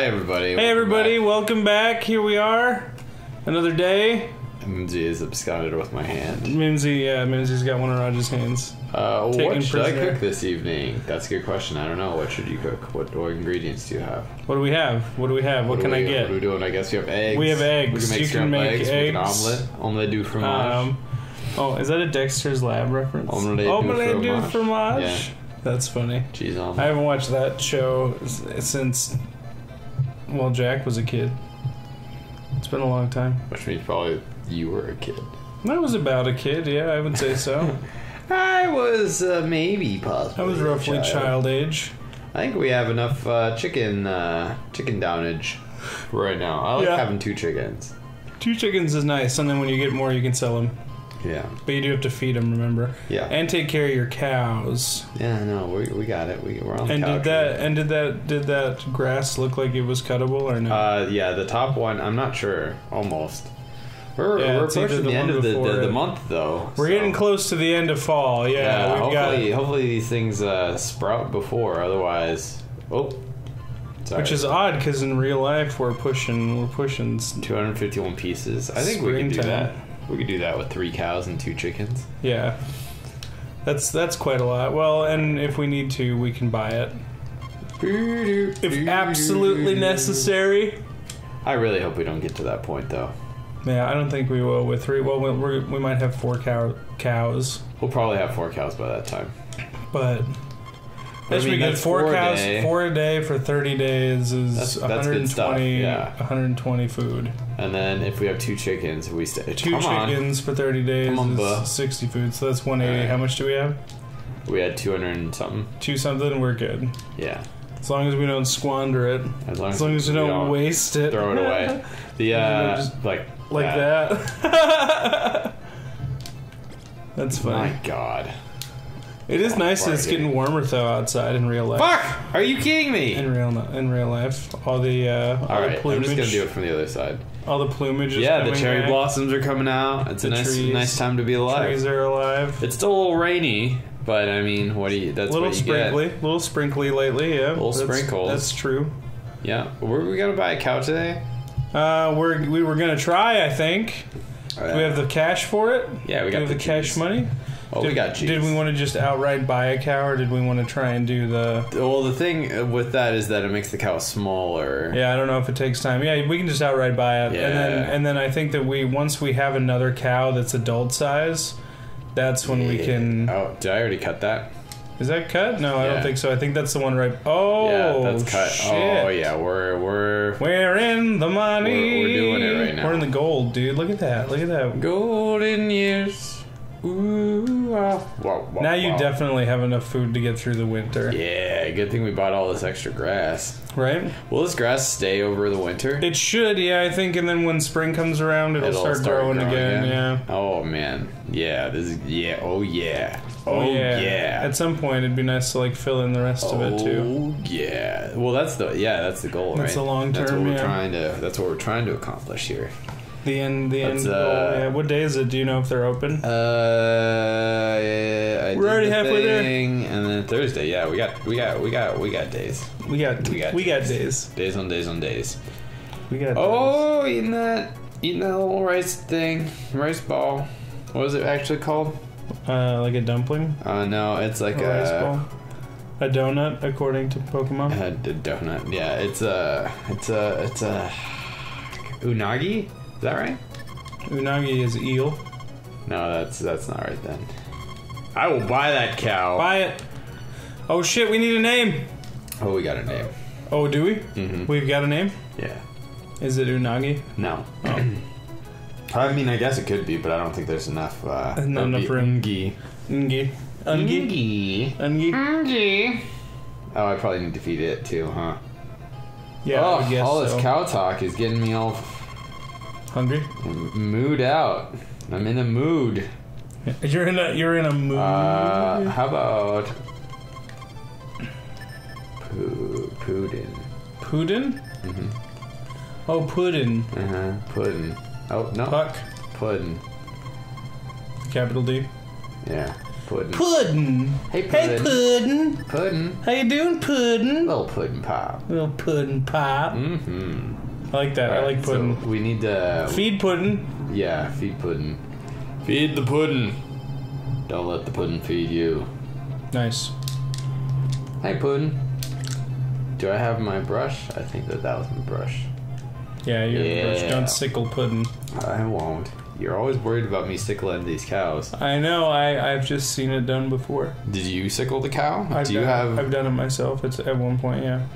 Hi, everybody. Hey, everybody. Welcome back. Here we are. Another day. Mimsy is absconded with my hand. Mimsy's got one of Roger's hands. What should I cook this evening? That's a good question. I don't know. What should you cook? What ingredients do you have? What do we have? What can I get? What are we doing? I guess we have eggs. We have eggs. We can make eggs. Make an omelet du fromage. Oh, is that a Dexter's Lab reference? Omelet du fromage? Yeah. That's funny. Cheese omelet. I haven't watched that show since, well, Jack was a kid. It's been a long time. Which means probably you were a kid. I was about a kid, yeah, I would say so. I was possibly. I was roughly child age. I think we have enough chicken downage for right now. I like having two chickens. Two chickens is nice, and then when you get more, you can sell them. Yeah. But you do have to feed them, remember? Yeah. And take care of your cows. Yeah, no, we got it. We're on the cow tree. Did that grass look like it was cuttable or no? Yeah, the top one, I'm not sure. Almost. We're approaching the end of the month, though. We're getting close to the end of fall. Yeah, hopefully these things sprout before, otherwise. Oh, sorry. Which is odd because in real life we're pushing 251 pieces. I think we can do that. We could do that with 3 cows and 2 chickens. Yeah, that's quite a lot. Well, and if we need to, we can buy it if absolutely necessary. I really hope we don't get to that point, though. Yeah, I don't think we will with 3. Well, we might have 4 cows. We'll probably have 4 cows by that time. But that's pretty good. 4 cows, day. 4 a day for 30 days is that's 120. Yeah. 120 food. And then if we have 2 chickens, we stay. 2 chickens for 30 days is 60 food. So that's 180. Right. How much do we have? We had 200 and something. 2 something. We're good. Yeah. As long as we don't squander it. As long as we don't waste it. Throw it away. The just like that. That's funny. My God. It is nice that it's getting warmer though outside in real life. Fuck! Are you kidding me? In real life, all the plumage. I'm just gonna do it from the other side. All the plumage. Yeah, the cherry blossoms are coming out. It's a nice time to be alive. The trees are alive. It's still a little rainy. But I mean, that's what you get. Little sprinkly lately, yeah. Little sprinkles. That's true. Yeah. Were we gonna buy a cow today? We were gonna try. I think. Do we have the cash for it? Yeah, we got the cash money. Oh, we got cheese. Did we want to just outright buy a cow, or did we want to try and do the... Well, the thing with that is that it makes the cow smaller. Yeah, I don't know if it takes time. Yeah, we can just outright buy it. Yeah. And then I think that once we have another cow that's adult size, that's when we can... Oh, did I already cut that? Is that cut? No, I don't think so. I think that's the one right... Oh, yeah, that's cut. Shit. Oh, yeah, We're in the money. We're doing it right now. We're in the gold, dude. Look at that. Look at that. Golden years. Ooh, whoa, now you definitely have enough food to get through the winter. Yeah, good thing we bought all this extra grass. Right? Will this grass stay over the winter? It should, yeah, I think. And then when spring comes around, it'll start growing again. Yeah. Oh man, yeah. Oh yeah. At some point, it'd be nice to fill in the rest of it too. Oh yeah. Well, that's the goal, right? That's the long term. That's what we're trying to accomplish here. The end. Yeah. What day is it? Do you know if they're open? Yeah, we're already halfway there. And then Thursday. Yeah, we got days. We got days. Days on days on days. We got. Oh, days. eating that little rice ball. What is it actually called? Like a dumpling? No, it's like a rice ball. A donut, according to Pokemon. A donut. Yeah, it's a unagi. Is that right? Unagi is eel. No, that's not right then. I will buy that cow. Buy it. Oh shit, we need a name. Oh, we got a name. Oh, do we? Mm-hmm. We've got a name? Yeah. Is it Unagi? No. Oh. I mean, I guess it could be, but I don't think there's enough. Not enough room. Ungi. Oh, I probably need to feed it too, huh? Yeah. Oh, I guess all this cow talk is getting me all. Hungry? Mood out. I'm in a mood. You're in a mood. How about puddin? Puddin? Mm-hmm. Oh, puddin. Puddin. Oh no. Puck. Puddin. Capital D. Yeah. Puddin'. Puddin'. Hey, Puddin'. Hey, Puddin'. Puddin'. How you doing, Puddin'? Little Puddin' Pop. Little Puddin' Pop. Mm-hmm. I like that. Right, I like Puddin'. So we need to... Feed Puddin'. Yeah, feed Puddin'. Feed the Puddin'. Don't let the Puddin' feed you. Nice. Hey, Puddin'. Do I have my brush? I think that was my brush. Yeah, you have a brush. Don't sickle Puddin'. I won't. You're always worried about me sickling these cows. I know. I've just seen it done before. Did you sickle the cow? I've done it myself. It's at one point, yeah.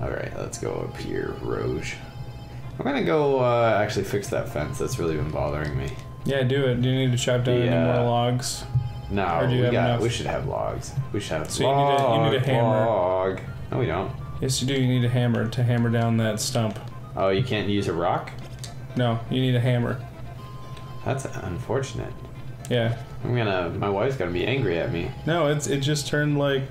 All right, let's go up here, Rouge. I'm gonna go actually fix that fence. That's really been bothering me. Yeah, do it. Do you need to chop down any more logs? No, we should have logs. We should have. So you need a hammer. Log. No, we don't. Yes, you do. You need a hammer to hammer down that stump. Oh, you can't use a rock? No, you need a hammer. That's unfortunate. Yeah. My wife's gonna be angry at me. No, it just turned like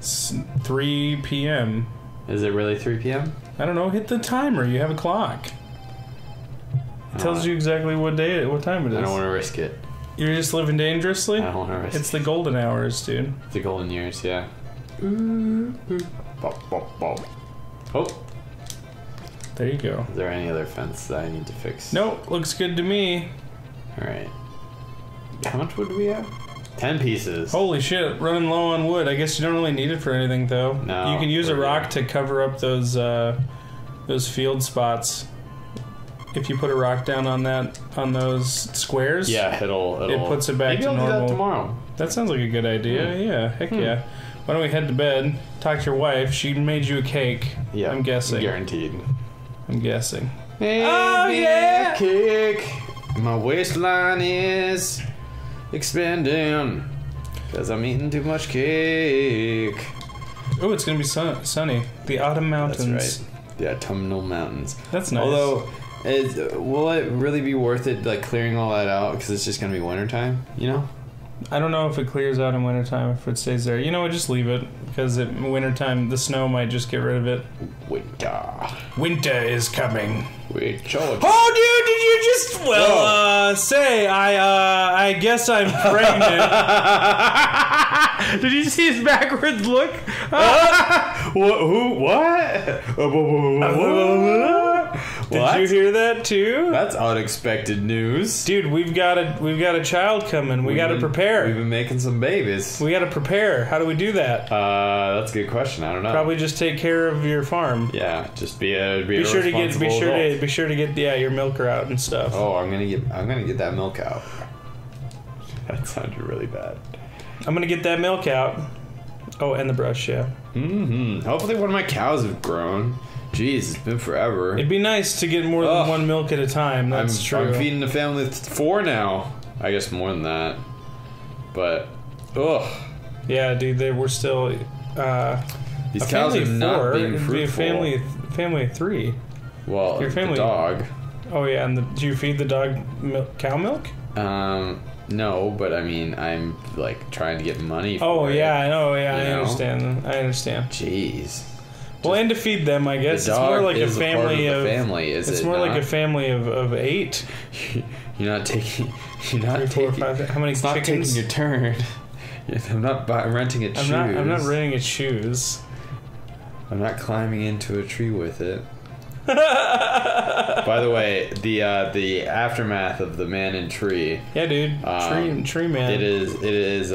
3 p.m. Is it really 3 p.m.? I don't know. Hit the timer. You have a clock. It tells you exactly what time it is. I don't want to risk it. You're just living dangerously? I don't want to risk it. It's the golden hours, dude. The golden years, yeah. Bop, bop, bop. Oh. There you go. Is there any other fence that I need to fix? Nope, looks good to me. Alright. How much wood do we have? 10 pieces. Holy shit, running low on wood. I guess you don't really need it for anything, though. No. You can use a rock to cover up those field spots. If you put a rock down on those squares... Yeah, it puts it back to normal. Maybe I'll do that tomorrow. That sounds like a good idea. Hmm. Yeah, heck yeah. Why don't we head to bed, talk to your wife. She made you a cake. Yeah, I'm guessing. Guaranteed. I'm guessing. Hey, oh, yeah! Kick. My waistline is expanding because I'm eating too much cake. Oh, it's going to be sunny. The autumn mountains. That's right. The autumnal mountains. That's nice. Although, will it really be worth it, like, clearing all that out? Because it's just going to be wintertime, you know? I don't know if it clears out in wintertime, if it stays there. You know what, just leave it, because in wintertime, the snow might just get rid of it. Winter. Winter is coming. Winter. Oh, dude, did you just... Well, say, I guess I'm pregnant. Did you see his backwards look? What? Did you hear that too? That's unexpected news, dude. We've got a child coming. We got to prepare. We've been making some babies. We got to prepare. How do we do that? That's a good question. I don't know. Probably just take care of your farm. Yeah, just be sure to get your milker out and stuff. Oh, I'm gonna get that milk out. That sounded really bad. I'm gonna get that milk out. Oh, and the brush, yeah. Mm-hmm. Hopefully, one of my cows have grown. Jeez, it's been forever. It'd be nice to get more than one milk at a time. That's true. I'm feeding the family 4 now. I guess more than that. But, ugh. Yeah, dude, they were still. These cows are not being fruitful. It'd be a family of 3. Well, your family, the dog. Oh yeah, and do you feed the dog cow milk? No, but I mean, I'm like trying to get money. Oh yeah, I know. Yeah, I understand. I understand. Jeez. Well, and to feed them, I guess it's more like a family of. It's more like a family of 8. You're not taking. You're not 3, 4, 5. How many chickens? Not taking your turn. I'm not renting a shoes. I'm not renting a shoes. I'm not climbing into a tree with it. By the way, the aftermath of the man in tree. Yeah, dude. Tree man. It is.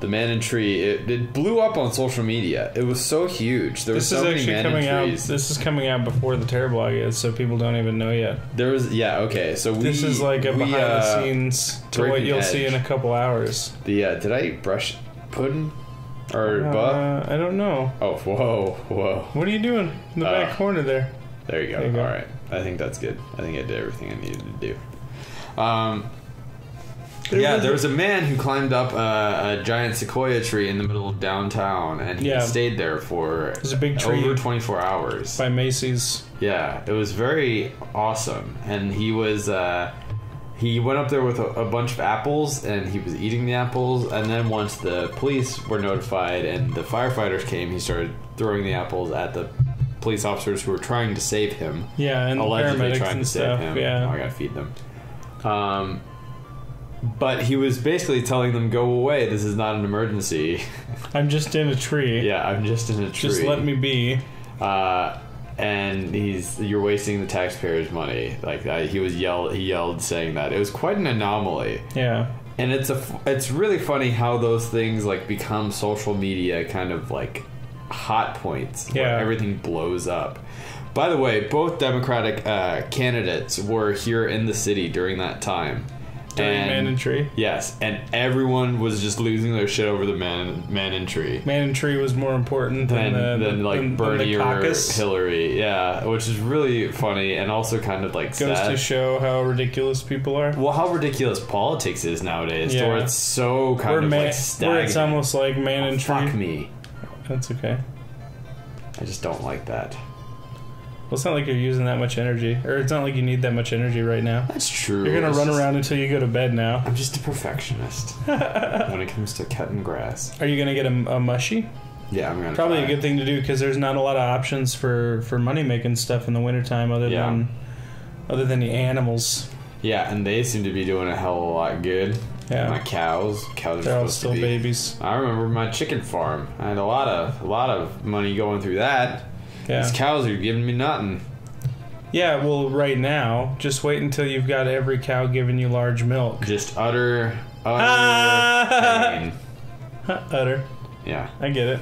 The man in tree, it blew up on social media. It was so huge. There was so many man in trees. This is coming out before the Terrorblog is, so people don't even know yet. There was, yeah, okay. So this is like a behind the scenes to what you'll see in a couple hours. Did I eat brush pudding or buff? I don't know. Oh, whoa! What are you doing in the back corner there? There you go. All right, I think that's good. I think I did everything I needed to do. Yeah, there was a man who climbed up a giant sequoia tree in the middle of downtown, and he stayed there for over 24 hours. By Macy's. Yeah, it was very awesome, and he was he went up there with a bunch of apples, and he was eating the apples, and then once the police were notified and the firefighters came, he started throwing the apples at the police officers who were trying to save him. Yeah, and allegedly the paramedics and stuff. Yeah. Oh, I gotta feed them. But he was basically telling them, go away, this is not an emergency. I'm just in a tree. Yeah, I'm just in a tree. Just let me be. And you're wasting the taxpayers' money. Like that, he yelled saying that. It was quite an anomaly. Yeah. And it's really funny how those things like become social media kind of like hot points. Yeah. Where everything blows up. By the way, both Democratic candidates were here in the city during that time. Man and Tree? Yes, and everyone was just losing their shit over the Man and Tree. Man and Tree was more important than Bernie or Hillary, yeah, which is really funny and also kind of like sad. Goes to show how ridiculous people are. Well, how ridiculous politics is nowadays, yeah. Where it's so kind of like stagnant. Where it's almost like Man and Tree. Fuck me. That's okay. I just don't like that. Well, it's not like you're using that much energy. Or it's not like you need that much energy right now. That's true. You're going to run around until you go to bed now. I'm just a perfectionist when it comes to cutting grass. Are you going to get a mushy? Yeah, I'm going to probably try. A good thing to do because there's not a lot of options for money-making stuff in the wintertime other than the animals. Yeah, and they seem to be doing a hell of a lot good. Yeah. My cows are all still babies. I remember my chicken farm. I had a lot of money going through that. Yeah. These cows are giving me nothing. Yeah, well, right now, just wait until you've got every cow giving you large milk. Just utter pain. Utter. Yeah. I get it.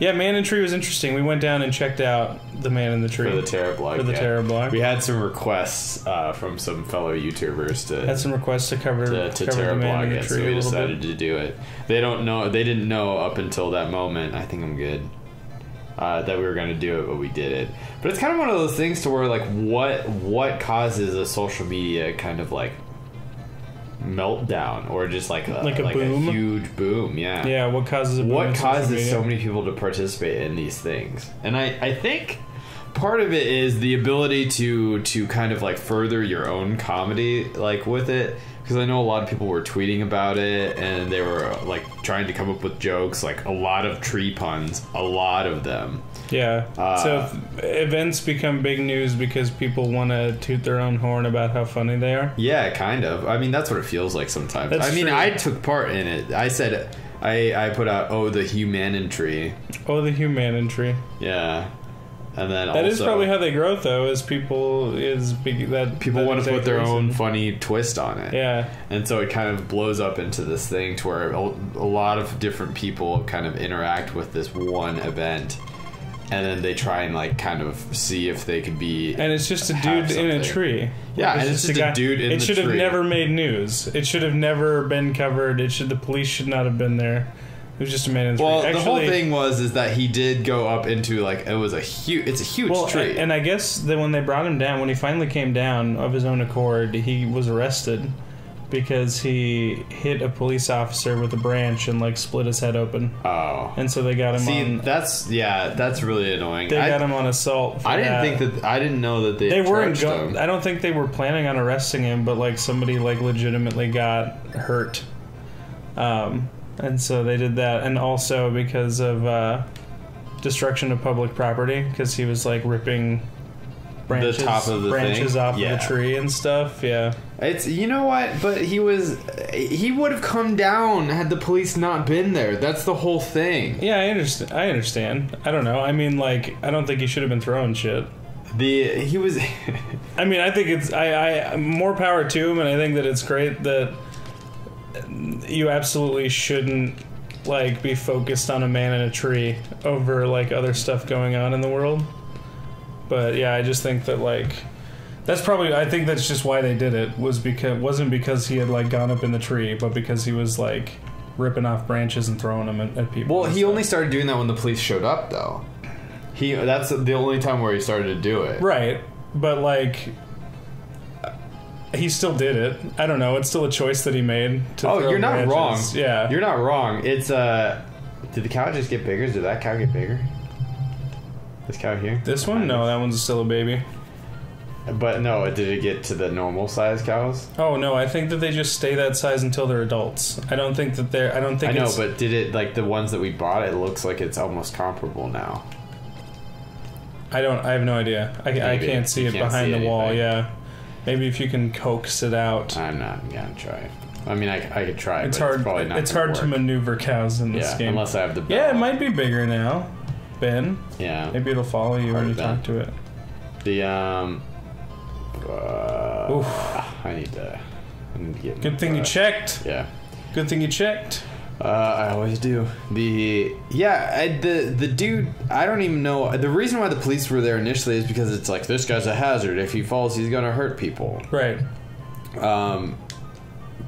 Yeah, Man and Tree was interesting. We went down and checked out the Man in the Tree. For the Terror Block. We had some requests from some fellow YouTubers to... Had some requests to cover Terror Block, and so we decided to do it. They don't know. They didn't know up until that moment. I think I'm good. That we were going to do it, but we did it. But it's kind of one of those things to where, like, what causes a social media kind of, like, meltdown or just, like a boom? A huge boom, yeah. Yeah, what causes a boom? What causes so many people to participate in these things? And I think part of it is the ability to kind of, like, further your own comedy, like, with it. Because I know a lot of people were tweeting about it, and they were, like, trying to come up with jokes, like, a lot of tree puns, a lot of them. Yeah, so events become big news because people want to toot their own horn about how funny they are. Yeah, kind of. I mean, that's what it feels like sometimes. That's true. I mean, I took part in it. I said, I put out, oh, the humanity. Oh, the humanity. Yeah. And then that also, is probably how they grow, though, is people want to put their own funny twist on it. Yeah. And so it kind of blows up into this thing to where a lot of different people kind of interact with this one event. And then they try and, like, kind of see if they could be... And it's just a dude in a tree. Yeah, and it's just a dude in the tree. It should have never made news. It should have never been covered. The police should not have been there. It was just a man in the tree. Well, actually, the whole thing was that he did go up into, like, it's a huge tree. And I guess that when they brought him down, when he finally came down of his own accord, he was arrested because he hit a police officer with a branch and, like, split his head open. Oh. And so they got him on... See, that's really annoying. They got him on assault for I didn't know that they weren't him. I don't think they were planning on arresting him, but, like, somebody, like, legitimately got hurt. And so they did that, and also because of destruction of public property, because he was, like, ripping branches off of the tree and stuff. Yeah, it's, you know what? But he would have come down had the police not been there. That's the whole thing. Yeah, I understand. I don't know. I mean, like, I don't think he should have been throwing shit. He was. I mean, I think it's I more power to him, and I think that it's great that. You absolutely shouldn't, like, be focused on a man in a tree over, like, other stuff going on in the world. But yeah, I just think that, like, that's probably, I think that's just why they did it, wasn't because he had, like, gone up in the tree, but because he was, like, ripping off branches and throwing them at people. Well, he only started doing that when the police showed up, though. That's the only time where he started to do it. Right, but, like... He still did it. I don't know. It's still a choice that he made. Oh, you're not wrong. Yeah, you're not wrong. It's did the cow just get bigger? Did that cow get bigger? This cow here? This one? No, that one's still a baby. But no, did it get to the normal size cows? Oh no, I think that they just stay that size until they're adults. I don't think that they're. I don't think. I know, but did it, like, the ones that we bought? It looks like it's almost comparable now. I have no idea. I can't see it behind the wall. Yeah. Maybe if you can coax it out. I'm not gonna try. I mean, I could try. It's hard. It's probably not. It's hard to maneuver cows in this game unless I have the bell. Yeah, it might be bigger now, Ben. Yeah. Maybe it'll follow you when you talk to it. The Oof. I need to get. Good thing you checked. Yeah. Good thing you checked. I always do. The dude, I don't even know. The reason why the police were there initially is because it's like, this guy's a hazard. If he falls, he's gonna hurt people. Right.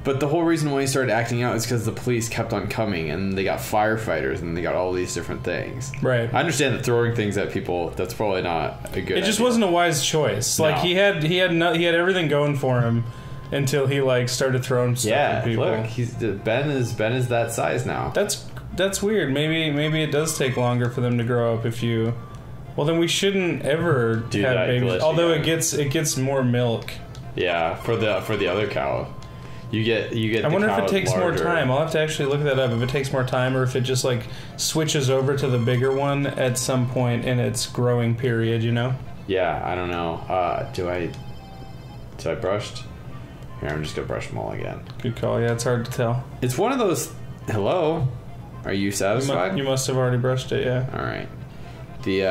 But the whole reason why he started acting out is because the police kept on coming, and they got firefighters, and they got all these different things. Right. I understand that throwing things at people, that's probably not a good. It just wasn't a wise choice. No. Like he had everything going for him. Until he like started throwing stuff at people. Yeah, look, Ben is that size now. That's weird. Maybe it does take longer for them to grow up. If you, well, then we shouldn't ever have babies. Although it gets more milk. Yeah, for the other cow, you get. I wonder if it takes more time. I'll have to actually look that up. If it takes more time, or if it just like switches over to the bigger one at some point in its growing period. You know. Yeah, I don't know. Do I brushed? Here, I'm just gonna brush them all again. Good call. Yeah, it's hard to tell. It's one of those. Hello, are you satisfied? You must have already brushed it. Yeah. All right. He.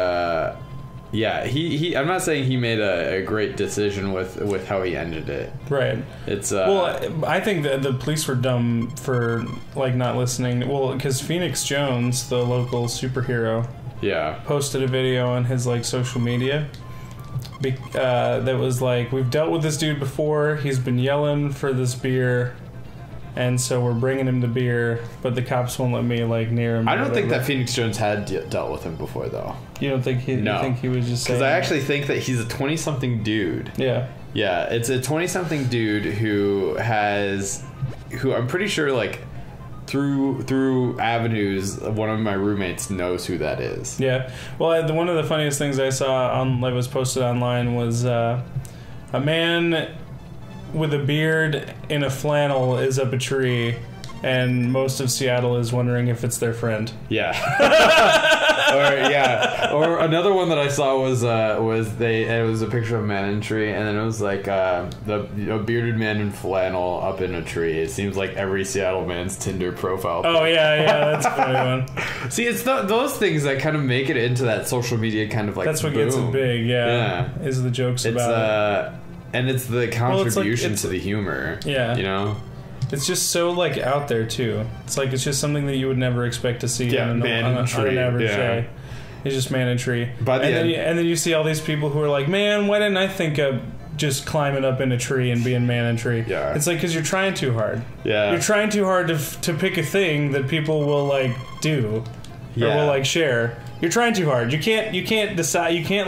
I'm not saying he made a great decision with how he ended it. Right. It's. Well, I think that the police were dumb for like not listening. Well, because Phoenix Jones, the local superhero, posted a video on his like social media. That was like, we've dealt with this dude before, he's been yelling for this beer, and so we're bringing him the beer, but the cops won't let me like near him. I don't think that Phoenix Jones had dealt with him before though. You don't think he? No. You think he was just saying? Because I actually think that he's a 20-something dude. Yeah. Yeah, it's a 20-something dude who I'm pretty sure like through avenues, one of my roommates knows who that is. Yeah. Well, one of the funniest things I saw that was posted online was a man with a beard in a flannel is up a tree, and most of Seattle is wondering if it's their friend. Yeah. Or another one that I saw was it was a picture of a man in a tree, and then it was like a bearded man in flannel up in a tree. It seems like every Seattle man's Tinder profile. Oh yeah, that's a funny one. See, it's those things that kind of make it into that social media kind of like. That's what gets it big. Yeah. Is the jokes about it, and it's the contribution to the humor. Yeah, you know. It's just so like out there too. It's like it's just something that you would never expect to see on an average day. It's just man in tree. And then you see all these people who are like, man, why didn't I think of just climbing up in a tree and being man in tree? Yeah. It's like because you're trying too hard. Yeah. You're trying too hard to pick a thing that people will like do, or will like share. You're trying too hard. You can't decide. You can't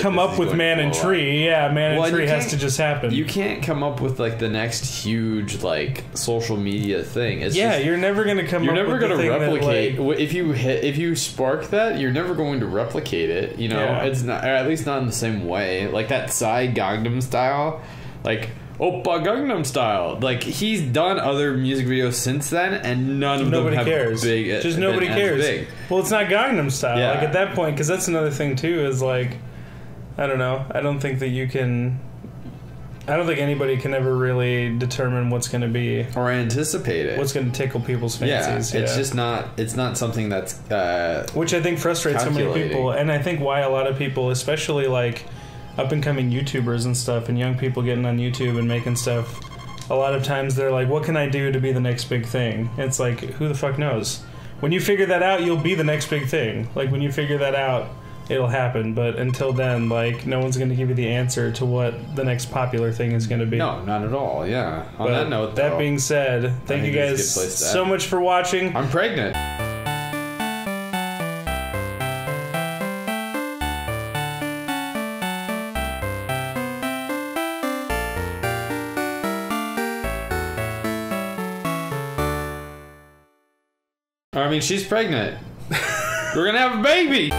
come up with man and tree. Yeah, man and tree has to just happen. You can't come up with like the next huge like social media thing. It's just, you're never gonna come. You're never gonna replicate. If you spark that, you're never going to replicate it. You know, it's not, or at least not in the same way. Like that Psy Gangnam Style, like. Oppa Gangnam Style. Like he's done other music videos since then, and nobody cares. Well, it's not Gangnam Style. Yeah. Like at that point, because that's another thing too. Is like, I don't know. I don't think that you can. I don't think anybody can ever really determine what's going to be or anticipate it. What's going to tickle people's fancies? Yeah, it's just not. It's not something that's. Which I think frustrates so many people, and I think why a lot of people, especially like. Up-and-coming YouTubers and stuff, and young people getting on YouTube and making stuff, a lot of times they're like, what can I do to be the next big thing? And it's like, who the fuck knows? When you figure that out, you'll be the next big thing. Like, when you figure that out, it'll happen. But until then, like, no one's going to give you the answer to what the next popular thing is going to be. No, not at all, yeah. On that note, though, that being said, thank you guys so much for watching. I'm pregnant. I mean, she's pregnant. We're gonna have a baby!